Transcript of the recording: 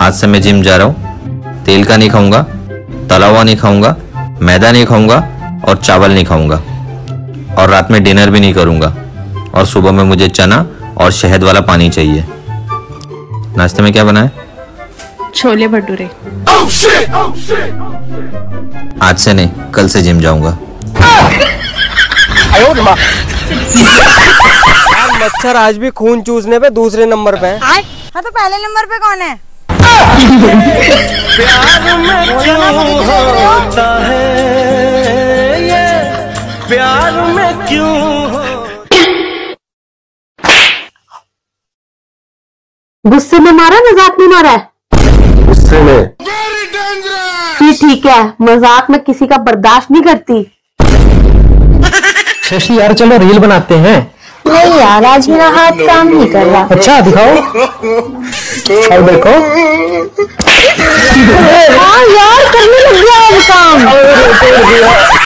आज से मैं जिम जा रहा हूँ। तेल का नहीं खाऊंगा, तला हुआ नहीं खाऊंगा, मैदा नहीं खाऊंगा और चावल नहीं खाऊंगा, और रात में डिनर भी नहीं करूंगा। और सुबह में मुझे चना और शहद वाला पानी चाहिए। नाश्ते में क्या बनाए? छोले भटूरे। आज से नहीं, कल से जिम जाऊंगा। मच्छर आज भी खून चूसने पे दूसरे नंबर पे है। हाँ तो पहले नंबर पे कौन है? प्यार में क्यों गुस्से में मारा, मजाक में मारा है? गुस्से में ठीक है, मजाक में किसी का बर्दाश्त नहीं करती। शशि यार चलो रील बनाते हैं। नहीं यार आज मेरा हाथ काम नहीं कर रहा। अच्छा दिखाओ और देखो। हाँ यार करने लग गया काम।